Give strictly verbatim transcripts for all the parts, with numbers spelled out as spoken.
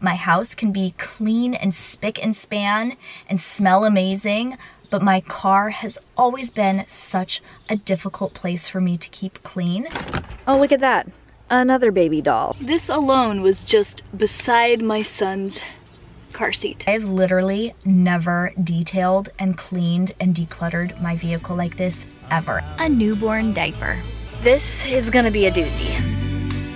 My house can be clean and spick and span and smell amazing, but my car has always been such a difficult place for me to keep clean. Oh, look at that. Another baby doll. This alone was just beside my son's car seat. I've literally never detailed and cleaned and decluttered my vehicle like this ever. A newborn diaper. This is gonna be a doozy.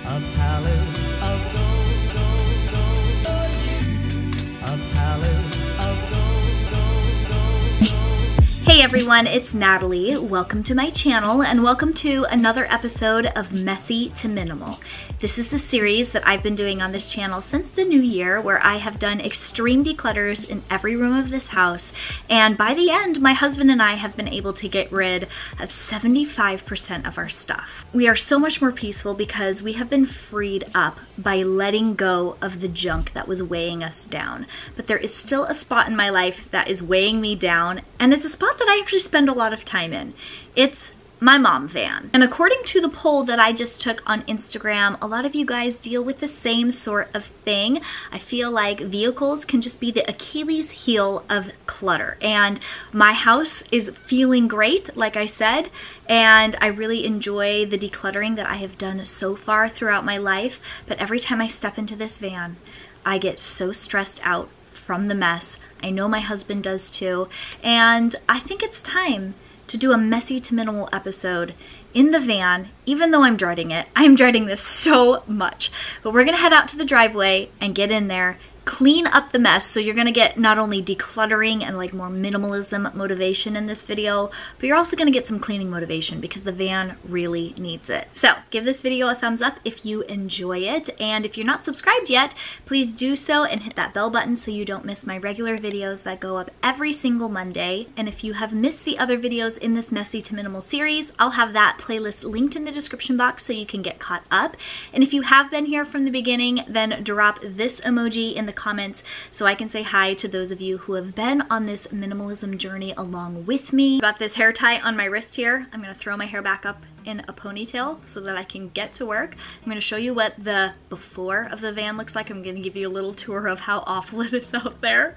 A palace of gold, gold, gold, gold. A palace of gold, gold, gold, gold. Hey everyone, it's Natalie. Welcome to my channel and welcome to another episode of Messy to Minimal. This is the series that I've been doing on this channel since the new year, where I have done extreme declutters in every room of this house, and by the end my husband and I have been able to get rid of seventy-five percent of our stuff. We are so much more peaceful because we have been freed up by letting go of the junk that was weighing us down. But there is still a spot in my life that is weighing me down, and it's a spot that I actually spend a lot of time in. It's my mom van. And according to the poll that I just took on Instagram, a lot of you guys deal with the same sort of thing. I feel like vehicles can just be the Achilles heel of clutter. And my house is feeling great, like I said, and I really enjoy the decluttering that I have done so far throughout my life. But every time I step into this van, I get so stressed out from the mess. I know my husband does too. And I think it's time to do a messy to minimal episode in the van. Even though I'm dreading it, I'm dreading this so much. But we're gonna head out to the driveway and get in there, clean up the mess. So you're gonna get not only decluttering and like more minimalism motivation in this video, but you're also gonna get some cleaning motivation because the van really needs it. So give this video a thumbs up if you enjoy it. And if you're not subscribed yet, please do so and hit that bell button so you don't miss my regular videos that go up every single Monday. And if you have missed the other videos in this Messy to Minimal series, I'll have that playlist linked in the description box so you can get caught up. And if you have been here from the beginning, then drop this emoji in the comments so I can say hi to those of you who have been on this minimalism journey along with me. Got this hair tie on my wrist here. I'm gonna throw my hair back up in a ponytail so that I can get to work. I'm gonna show you what the before of the van looks like. I'm gonna give you a little tour of how awful it is out there,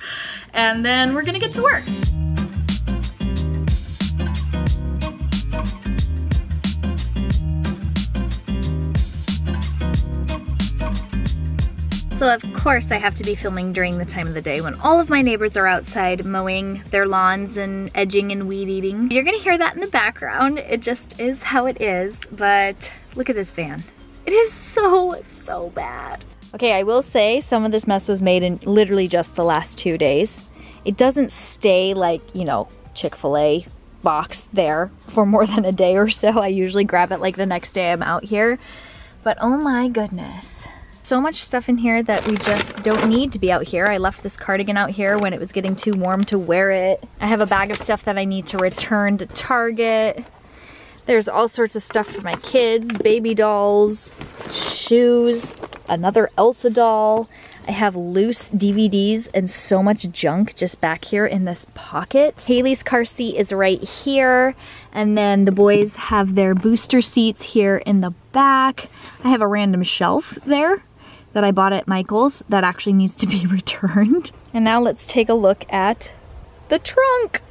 and then we're gonna get to work. So of course I have to be filming during the time of the day when all of my neighbors are outside mowing their lawns and edging and weed eating. You're gonna hear that in the background. It just is how it is, but look at this van. It is so, so bad. Okay, I will say some of this mess was made in literally just the last two days. It doesn't stay like, you know, Chick-fil-A box there for more than a day or so. I usually grab it like the next day I'm out here, but oh my goodness. So much stuff in here that we just don't need to be out here. I left this cardigan out here when it was getting too warm to wear it. I have a bag of stuff that I need to return to Target. There's all sorts of stuff for my kids, baby dolls, shoes, another Elsa doll. I have loose D V Ds and so much junk just back here in this pocket. Haley's car seat is right here, and then the boys have their booster seats here in the back. I have a random shelf there that I bought at Michael's that actually needs to be returned. And now let's take a look at the trunk.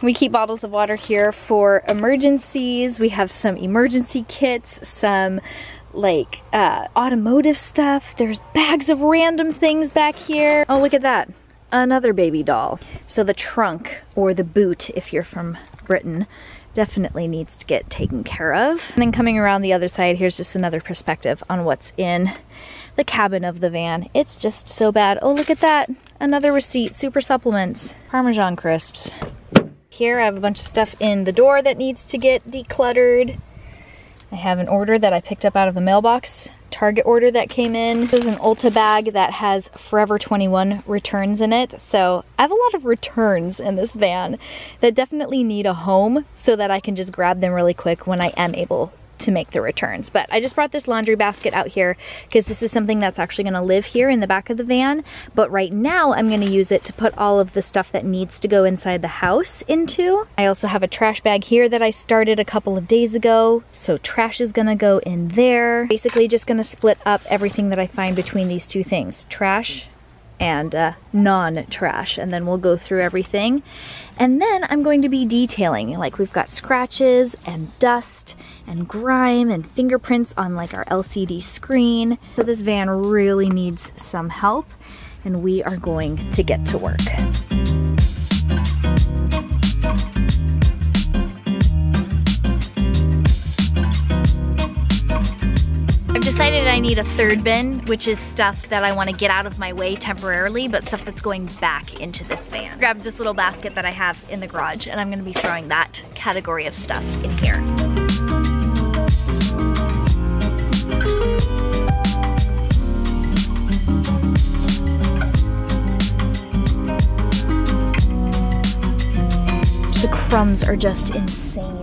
We keep bottles of water here for emergencies. We have some emergency kits, some like uh, automotive stuff. There's bags of random things back here. Oh, look at that. Another baby doll. So the trunk, or the boot if you're from Britain, definitely needs to get taken care of. And then coming around the other side, here's just another perspective on what's in the cabin of the van. It's just so bad. Oh, look at that. Another receipt, super supplements, Parmesan crisps. Here I have a bunch of stuff in the door that needs to get decluttered. I have an order that I picked up out of the mailbox, Target order that came in. This is an Ulta bag that has Forever twenty-one returns in it. So I have a lot of returns in this van that definitely need a home so that I can just grab them really quick when I am able to make the returns. But I just brought this laundry basket out here because this is something that's actually gonna live here in the back of the van. But right now I'm gonna use it to put all of the stuff that needs to go inside the house into. I also have a trash bag here that I started a couple of days ago. So trash is gonna go in there. Basically just gonna split up everything that I find between these two things, trash and uh, non-trash, and then we'll go through everything. And then I'm going to be detailing, like we've got scratches and dust and grime and fingerprints on like our L C D screen. So this van really needs some help, and we are going to get to work. Decided I need a third bin, which is stuff that I want to get out of my way temporarily, but stuff that's going back into this van. Grabbed this little basket that I have in the garage, and I'm going to be throwing that category of stuff in here. The crumbs are just insane.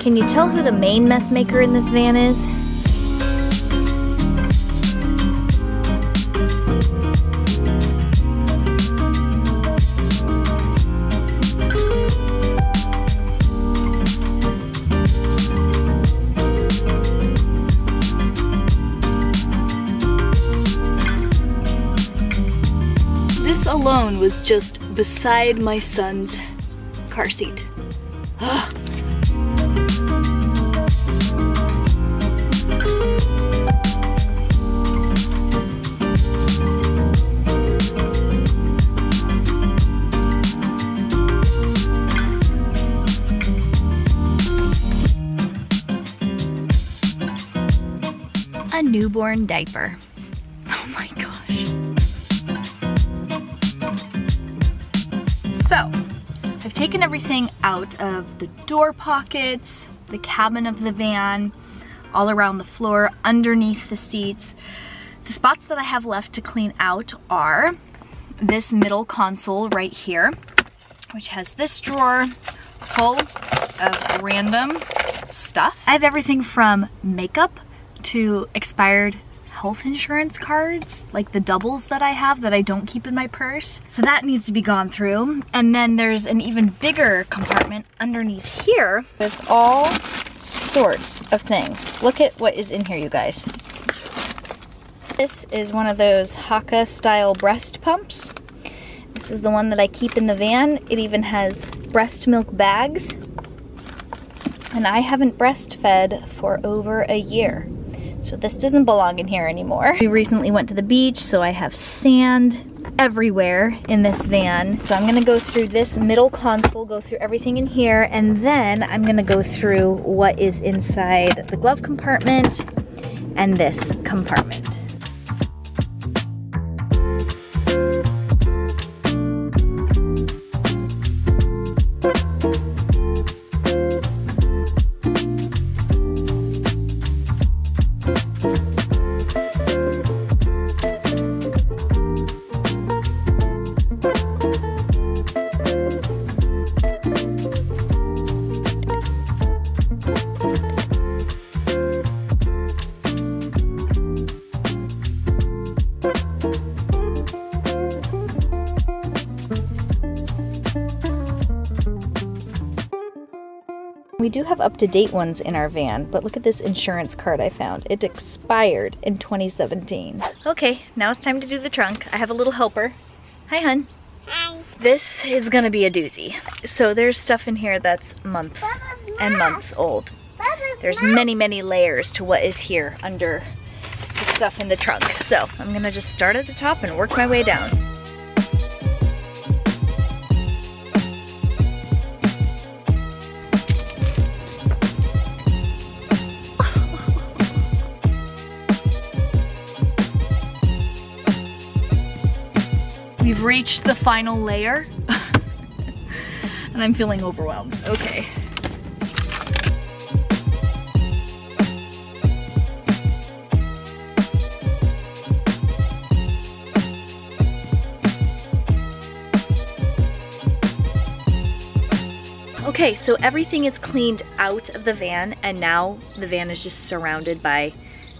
Can you tell who the main mess maker in this van is? This alone was just beside my son's car seat. Newborn diaper. Oh my gosh. So, I've taken everything out of the door pockets, the cabin of the van, all around the floor, underneath the seats. The spots that I have left to clean out are this middle console right here, which has this drawer full of random stuff. I have everything from makeup to expired health insurance cards, like the doubles that I have that I don't keep in my purse. So that needs to be gone through. And then there's an even bigger compartment underneath here with all sorts of things. Look at what is in here, you guys. This is one of those Haka style breast pumps. This is the one that I keep in the van. It even has breast milk bags. And I haven't breastfed for over a year. So this doesn't belong in here anymore. We recently went to the beach, so I have sand everywhere in this van. So I'm gonna go through this middle console, go through everything in here, and then I'm gonna go through what is inside the glove compartment and this compartment. We do have up-to-date ones in our van, but look at this insurance card I found. It expired in twenty seventeen. Okay, now it's time to do the trunk. I have a little helper. Hi, hun. Hi. This is gonna be a doozy. So there's stuff in here that's months and months old. There's many, many layers to what is here under the stuff in the trunk. So I'm gonna just start at the top and work my way down. Reached the final layer. And and I'm feeling overwhelmed. Okay. Okay, so everything is cleaned out of the van, and now the van is just surrounded by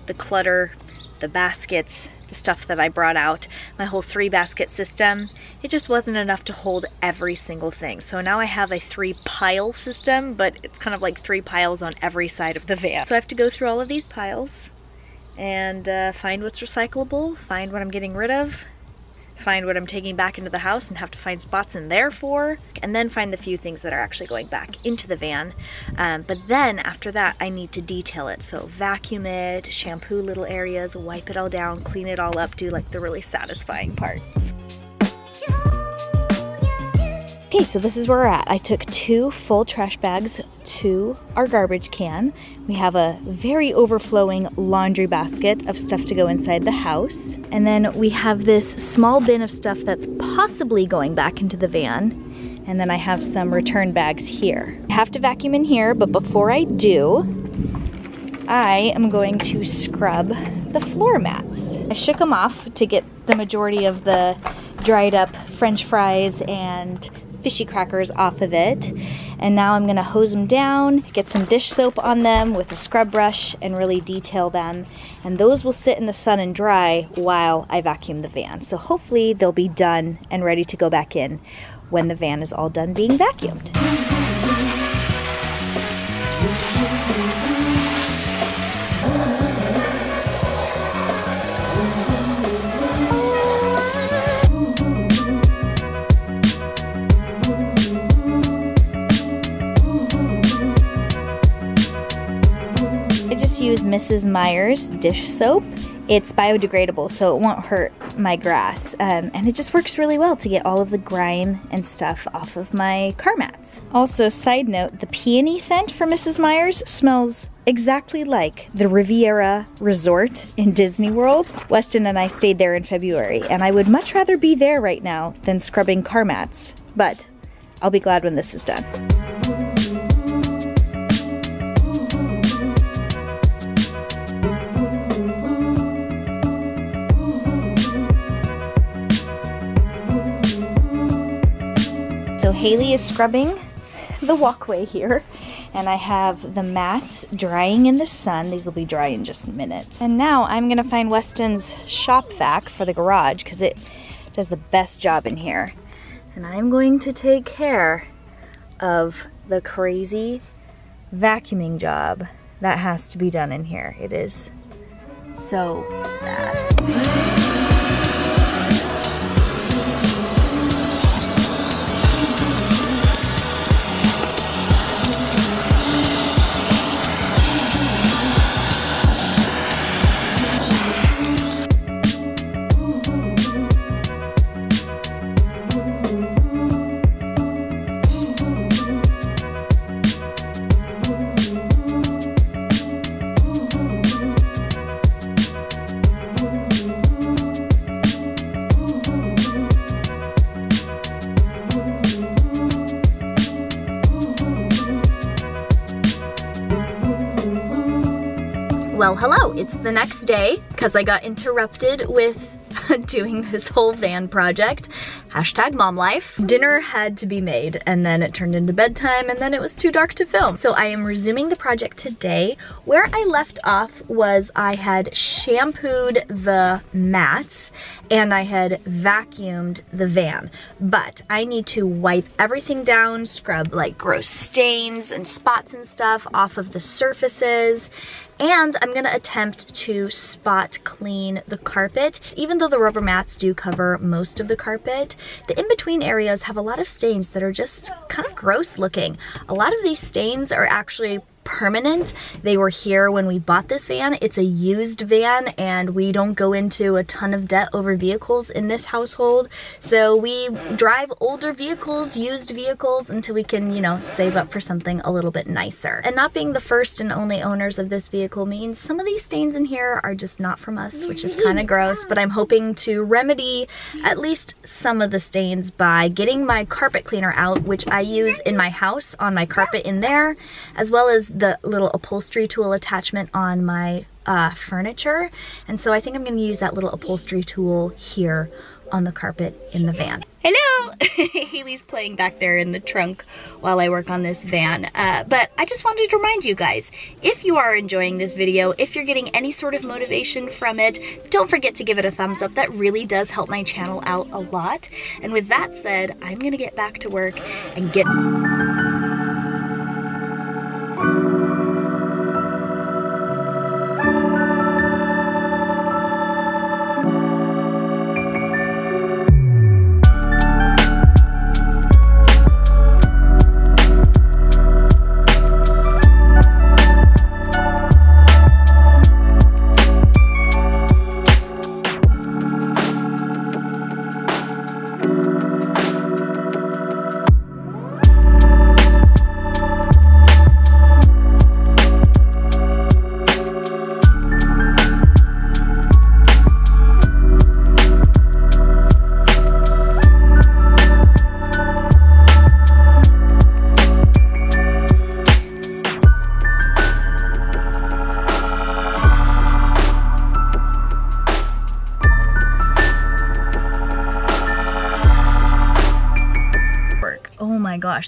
the clutter, the baskets, the stuff that I brought out, my whole three basket system. It just wasn't enough to hold every single thing. So now I have a three pile system, but it's kind of like three piles on every side of the van. So I have to go through all of these piles and uh, find what's recyclable, find what I'm getting rid of, find what I'm taking back into the house and have to find spots in there for, and then find the few things that are actually going back into the van. Um, but then after that, I need to detail it. So vacuum it, shampoo little areas, wipe it all down, clean it all up, do like the really satisfying part. Okay, so this is where we're at. I took two full trash bags to our garbage can. We have a very overflowing laundry basket of stuff to go inside the house. And then we have this small bin of stuff that's possibly going back into the van. And then I have some return bags here. I have to vacuum in here, but before I do, I am going to scrub the floor mats. I shook them off to get the majority of the dried up French fries and fishy crackers off of it, and now I'm gonna hose them down, get some dish soap on them with a scrub brush and really detail them, and those will sit in the sun and dry while I vacuum the van. So hopefully they'll be done and ready to go back in when the van is all done being vacuumed. Use Missus Meyers dish soap. It's biodegradable, so it won't hurt my grass, um, and it just works really well to get all of the grime and stuff off of my car mats. Also, side note, the peony scent for Missus Meyers smells exactly like the Riviera Resort in Disney World. Weston and I stayed there in February, and I would much rather be there right now than scrubbing car mats, but I'll be glad when this is done. So Haley is scrubbing the walkway here, and I have the mats drying in the sun. These will be dry in just minutes. And now I'm gonna find Weston's shop vac for the garage because it does the best job in here. And I'm going to take care of the crazy vacuuming job that has to be done in here. It is so bad. Well, hello, it's the next day because I got interrupted with doing this whole van project. Hashtag mom life. Dinner had to be made, and then it turned into bedtime, and then it was too dark to film. So I am resuming the project today. Where I left off was I had shampooed the mats and I had vacuumed the van, but I need to wipe everything down, scrub like gross stains and spots and stuff off of the surfaces, and I'm gonna attempt to spot clean the carpet. Even though the rubber mats do cover most of the carpet, the in-between areas have a lot of stains that are just kind of gross looking. A lot of these stains are actually permanent. They were here when we bought this van. It's a used van, and we don't go into a ton of debt over vehicles in this household. So we drive older vehicles, used vehicles, until we can, you know, save up for something a little bit nicer. And not being the first and only owners of this vehicle means some of these stains in here are just not from us, which is kind of gross, but I'm hoping to remedy at least some of the stains by getting my carpet cleaner out, which I use in my house on my carpet in there, as well as the little upholstery tool attachment on my uh, furniture. And so I think I'm gonna use that little upholstery tool here on the carpet in the van. Hello! Haley's playing back there in the trunk while I work on this van. Uh, but I just wanted to remind you guys, if you are enjoying this video, if you're getting any sort of motivation from it, don't forget to give it a thumbs up. That really does help my channel out a lot. And with that said, I'm gonna get back to work and get...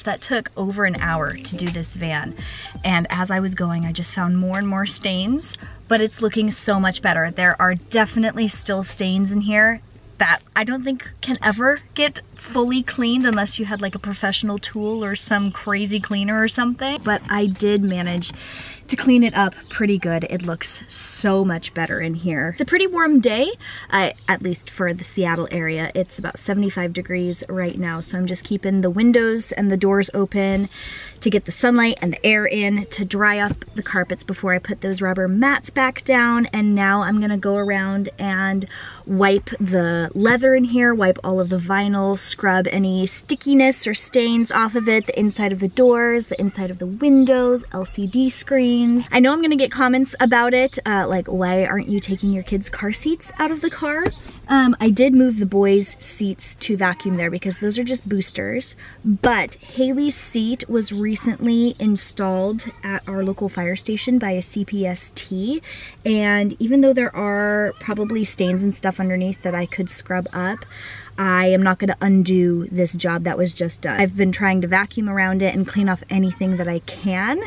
That took over an hour to do this van, and as I was going I just found more and more stains, but it's looking so much better. There are definitely still stains in here that I don't think can ever get fully cleaned unless you had like a professional tool or some crazy cleaner or something, but I did manage to clean it up pretty good. It looks so much better in here. It's a pretty warm day, uh, at least for the Seattle area. It's about seventy-five degrees right now, so I'm just keeping the windows and the doors open to get the sunlight and the air in, to dry up the carpets before I put those rubber mats back down. And now I'm gonna go around and wipe the leather in here, wipe all of the vinyl, scrub any stickiness or stains off of it, the inside of the doors, the inside of the windows, L C D screen. I know I'm gonna get comments about it, uh, like, why aren't you taking your kids' car seats out of the car? Um, I did move the boys' seats to vacuum there because those are just boosters, but Haley's seat was recently installed at our local fire station by a C P S T, and even though there are probably stains and stuff underneath that I could scrub up, I am not gonna undo this job that was just done. I've been trying to vacuum around it and clean off anything that I can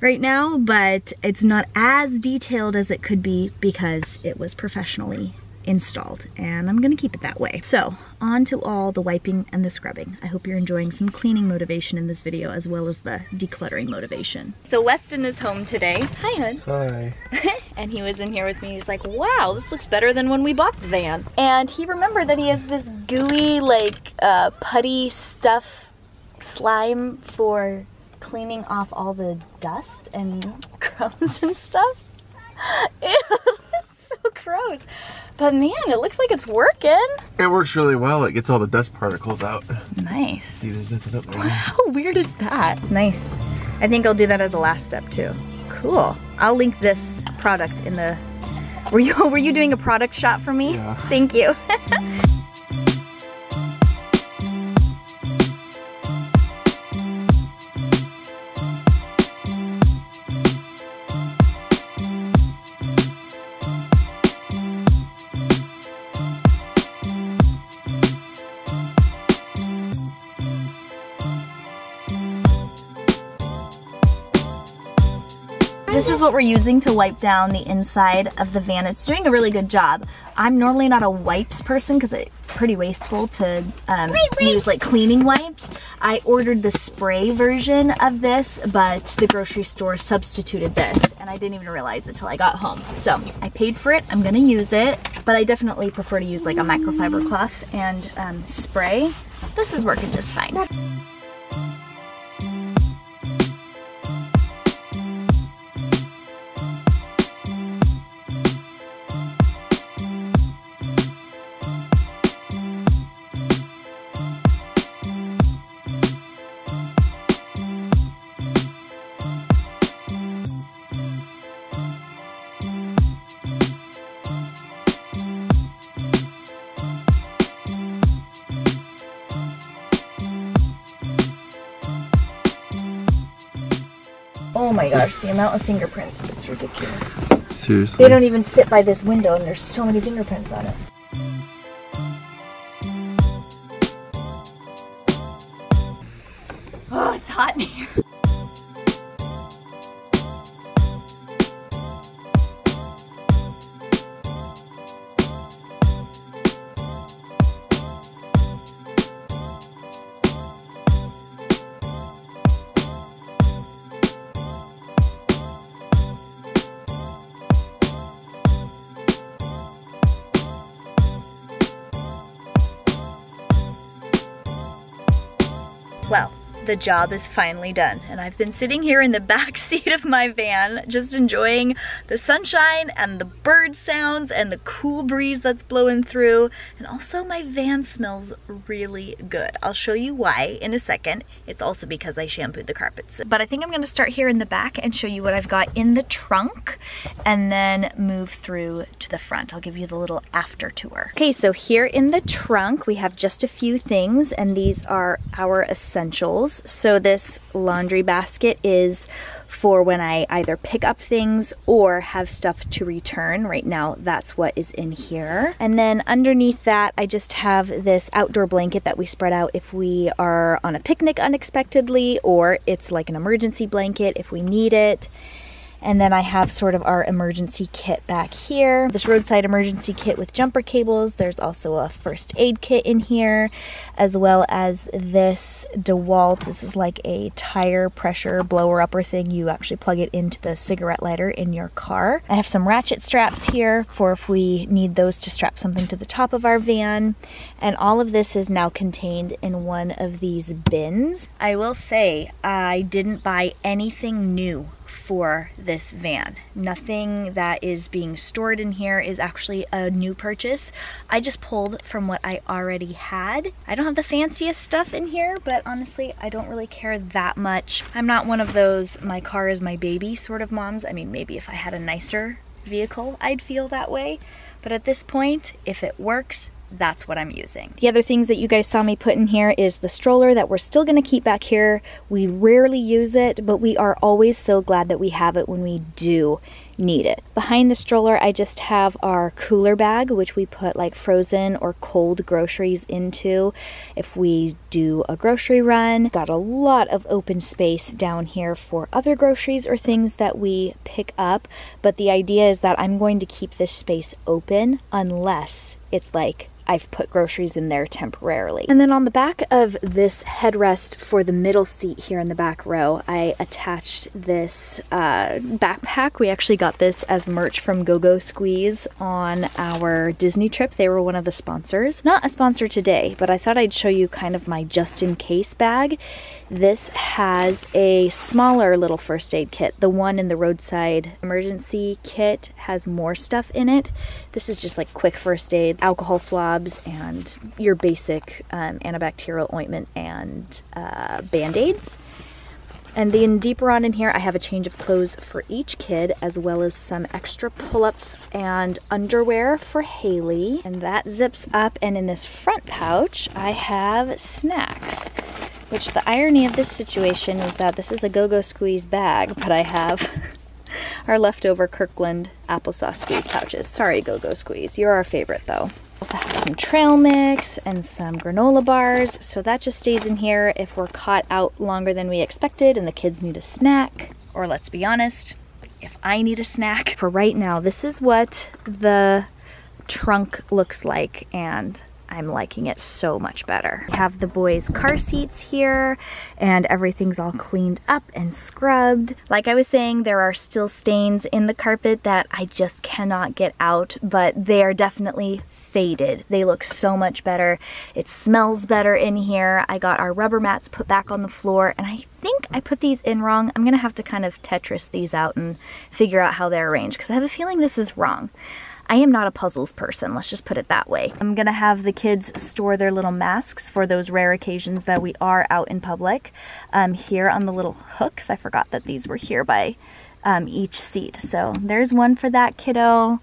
right now, but it's not as detailed as it could be because it was professionally installed, and I'm gonna keep it that way. So, on to all the wiping and the scrubbing. I hope you're enjoying some cleaning motivation in this video as well as the decluttering motivation. So Weston is home today. Hi, hun. Hi. And he was in here with me. He's like, wow, this looks better than when we bought the van. And he remembered that he has this gooey, like, uh, putty stuff, slime for cleaning off all the dust and crumbs and stuff. Ew, that's so gross. But man, it looks like it's working. It works really well. It gets all the dust particles out. Nice. See, there's nothing up there. How weird is that? Nice. I think I'll do that as a last step too. Cool. I'll link this product in the... Were you, were you doing a product shot for me? Yeah. Thank you. This is what we're using to wipe down the inside of the van. It's doing a really good job. I'm normally not a wipes person because it's pretty wasteful to um, wait, wait. use like cleaning wipes. I ordered the spray version of this, but the grocery store substituted this, and I didn't even realize it till I got home. So I paid for it, I'm gonna use it, but I definitely prefer to use like a microfiber cloth and um, spray. This is working just fine. my gosh, the amount of fingerprints, it's ridiculous. Seriously. They don't even sit by this window and there's so many fingerprints on it. Oh, it's hot in here. Well, the job is finally done, and I've been sitting here in the back seat of my van just enjoying the sunshine and the bird sounds and the cool breeze that's blowing through, and also my van smells really good. I'll show you why in a second. It's also because I shampooed the carpets. But I think I'm gonna start here in the back and show you what I've got in the trunk and then move through to the front. I'll give you the little after tour. Okay, so here in the trunk we have just a few things, and these are our essentials. So this laundry basket is for when I either pick up things or have stuff to return. Right now, that's what is in here. And then underneath that, I just have this outdoor blanket that we spread out if we are on a picnic unexpectedly, or it's like an emergency blanket if we need it. And then I have sort of our emergency kit back here. This roadside emergency kit with jumper cables. There's also a first aid kit in here, as well as this DeWalt. This is like a tire pressure blower upper thing. You actually plug it into the cigarette lighter in your car. I have some ratchet straps here for if we need those to strap something to the top of our van. And all of this is now contained in one of these bins. I will say, I didn't buy anything new for this van. Nothing that is being stored in here is actually a new purchase. I just pulled from what I already had. I don't have the fanciest stuff in here, but honestly, I don't really care that much. I'm not one of those my car is my baby sort of moms. I mean, maybe if I had a nicer vehicle, I'd feel that way. But at this point, if it works, that's what I'm using. The other things that you guys saw me put in here is the stroller that we're still gonna keep back here. We rarely use it, but we are always so glad that we have it when we do need it. Behind the stroller, I just have our cooler bag, which we put like frozen or cold groceries into if we do a grocery run. Got a lot of open space down here for other groceries or things that we pick up, but the idea is that I'm going to keep this space open unless it's like I've put groceries in there temporarily. And then on the back of this headrest for the middle seat here in the back row, I attached this uh, backpack. We actually got this as merch from GoGo Squeeze on our Disney trip. They were one of the sponsors. Not a sponsor today, but I thought I'd show you kind of my just-in-case bag. This has a smaller little first aid kit. The one in the roadside emergency kit has more stuff in it. This is just like quick first aid, alcohol swabs, and your basic um, antibacterial ointment and uh, band-aids. And then deeper on in here, I have a change of clothes for each kid, as well as some extra pull-ups and underwear for Haley. And that zips up, and in this front pouch, I have snacks. Which the irony of this situation is that this is a GoGo Squeeze bag, but I have our leftover Kirkland applesauce squeeze pouches. Sorry, GoGo Squeeze. You're our favorite, though. Also have some trail mix and some granola bars, so that just stays in here if we're caught out longer than we expected and the kids need a snack. Or let's be honest, if I need a snack. For right now, this is what the trunk looks like, and I'm liking it so much better. We have the boys' car seats here, and everything's all cleaned up and scrubbed. Like I was saying, there are still stains in the carpet that I just cannot get out, but they are definitely faded. They look so much better. It smells better in here. I got our rubber mats put back on the floor, and I think I put these in wrong. I'm gonna have to kind of Tetris these out and figure out how they're arranged, because I have a feeling this is wrong. I am not a puzzles person, let's just put it that way. I'm gonna have the kids store their little masks for those rare occasions that we are out in public. Um, here on the little hooks, I forgot that these were here by um, each seat. So there's one for that kiddo.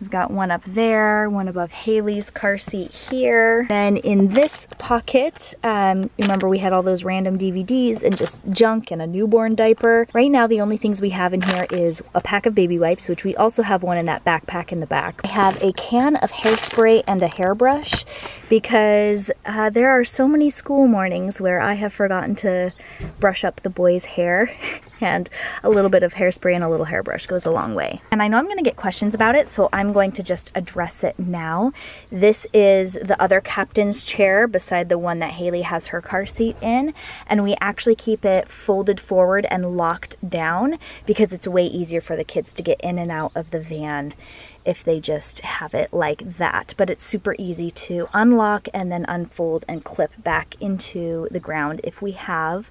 We've got one up there, one above Haley's car seat here. Then in this pocket, um, remember we had all those random D V Ds and just junk and a newborn diaper. Right now the only things we have in here is a pack of baby wipes, which we also have one in that backpack in the back. I have a can of hairspray and a hairbrush because uh, there are so many school mornings where I have forgotten to brush up the boys' hair. And a little bit of hairspray and a little hairbrush goes a long way. And I know I'm gonna get questions about it, so I'm going to just address it now. This is the other captain's chair beside the one that Haley has her car seat in, and we actually keep it folded forward and locked down because it's way easier for the kids to get in and out of the van if they just have it like that. But it's super easy to unlock and then unfold and clip back into the ground if we have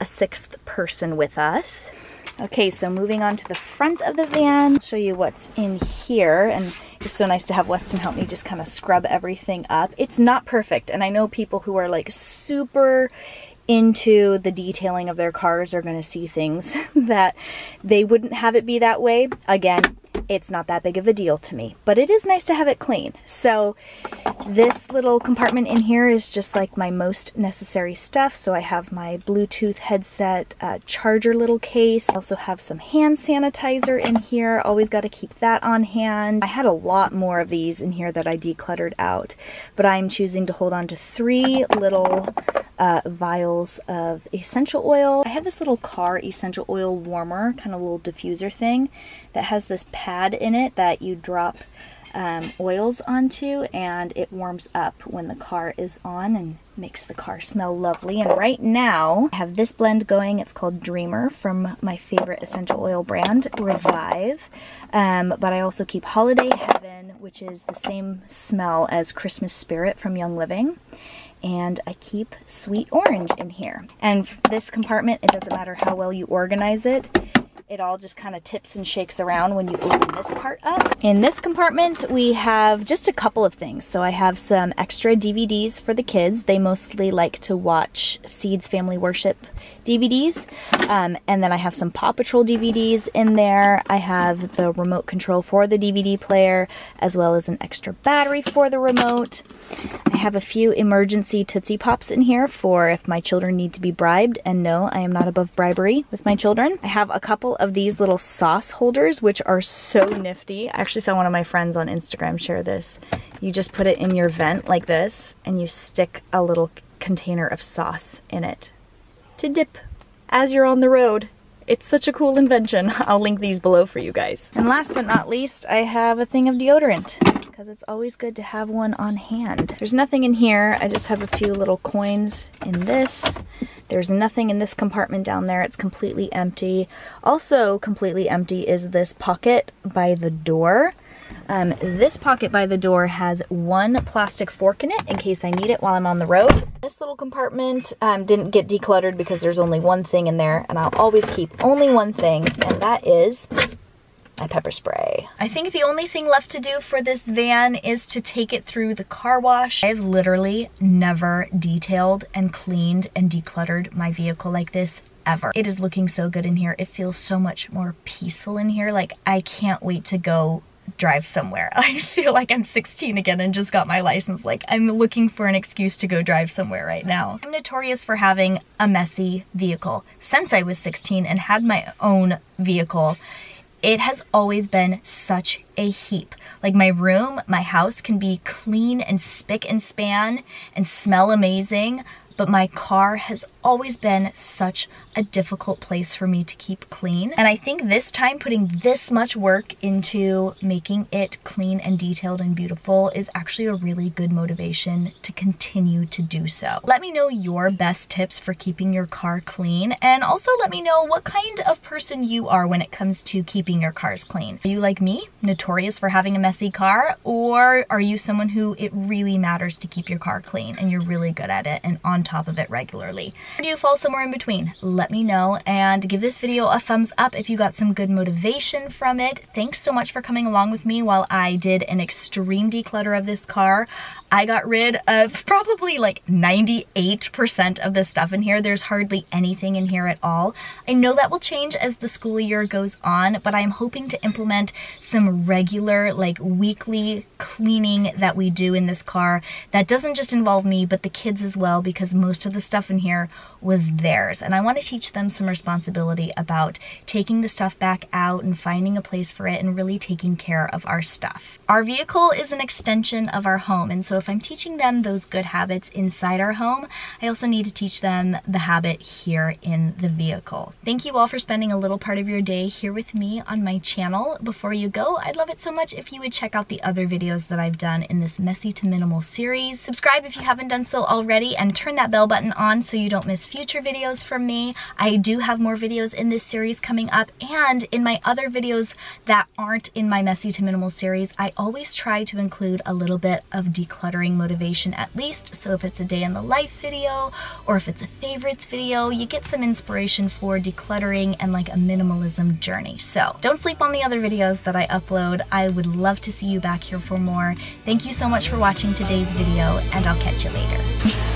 a sixth person with us. Okay, so moving on to the front of the van, I'll show you what's in here. And it's so nice to have Weston help me just kind of scrub everything up. It's not perfect, and I know people who are like super into the detailing of their cars are gonna see things that they wouldn't have it be that way. Again, it's not that big of a deal to me, but it is nice to have it clean. So this little compartment in here is just like my most necessary stuff. So I have my Bluetooth headset, uh, charger little case. I also have some hand sanitizer in here. Always got to keep that on hand. I had a lot more of these in here that I decluttered out, but I'm choosing to hold on to three little uh, vials of essential oil. I have this little car essential oil warmer, kind of little diffuser thing that has this pad in it that you drop um, oils onto, and it warms up when the car is on and makes the car smell lovely. And right now I have this blend going. It's called Dreamer from my favorite essential oil brand, Revive. Um, but I also keep Holiday Heaven, which is the same smell as Christmas Spirit from Young Living. And I keep Sweet Orange in here. And this compartment, it doesn't matter how well you organize it, it all just kind of tips and shakes around when you open this part up. In this compartment, we have just a couple of things. So I have some extra D V Ds for the kids. They mostly like to watch Seeds Family Worship D V Ds. Um, and then I have some Paw Patrol D V Ds in there. I have the remote control for the D V D player, as well as an extra battery for the remote. I have a few emergency Tootsie Pops in here for if my children need to be bribed. And no, I am not above bribery with my children. I have a couple of these little sauce holders, which are so nifty. I actually saw one of my friends on Instagram share this. You just put it in your vent like this, and you stick a little container of sauce in it to dip as you're on the road. It's such a cool invention. I'll link these below for you guys. And last but not least, I have a thing of deodorant, because it's always good to have one on hand. There's nothing in here. I just have a few little coins in this. There's nothing in this compartment down there. It's completely empty. Also completely empty is this pocket by the door. Um, this pocket by the door has one plastic fork in it in case I need it while I'm on the road. This little compartment um, didn't get decluttered because there's only one thing in there, and I'll always keep only one thing, and that is my pepper spray. I think the only thing left to do for this van is to take it through the car wash. I've literally never detailed and cleaned and decluttered my vehicle like this ever. It is looking so good in here. It feels so much more peaceful in here. Like, I can't wait to go drive somewhere. I feel like I'm sixteen again and just got my license. Like, I'm looking for an excuse to go drive somewhere right now. I'm notorious for having a messy vehicle. Since I was sixteen and had my own vehicle, it has always been such a heap. Like, my room, my house can be clean and spick and span and smell amazing, but my car has always been such a difficult place for me to keep clean. And I think this time, putting this much work into making it clean and detailed and beautiful is actually a really good motivation to continue to do so. Let me know your best tips for keeping your car clean, and also let me know what kind of person you are when it comes to keeping your cars clean. Are you like me, notorious for having a messy car, or are you someone who it really matters to keep your car clean and you're really good at it and on top of it regularly? If you fall somewhere in between, let me know, and give this video a thumbs up if you got some good motivation from it. Thanks so much for coming along with me while I did an extreme declutter of this car. I got rid of probably like ninety-eight percent of the stuff in here. There's hardly anything in here at all. I know that will change as the school year goes on, but I'm hoping to implement some regular, like weekly cleaning that we do in this car that doesn't just involve me, but the kids as well, because most of the stuff in here was theirs. And I want to teach them some responsibility about taking the stuff back out and finding a place for it and really taking care of our stuff. Our vehicle is an extension of our home. And so if I'm teaching them those good habits inside our home, I also need to teach them the habit here in the vehicle. Thank you all for spending a little part of your day here with me on my channel. Before you go, I'd love it so much if you would check out the other videos that I've done in this Messy to Minimal series. Subscribe if you haven't done so already, and turn that bell button on so you don't miss future videos from me. I do have more videos in this series coming up, and in my other videos that aren't in my Messy to Minimal series, I always try to include a little bit of decluttering motivation at least. So if it's a day in the life video, or if it's a favorites video, you get some inspiration for decluttering and like a minimalism journey. So don't sleep on the other videos that I upload. I would love to see you back here for more. Thank you so much for watching today's video, and I'll catch you later.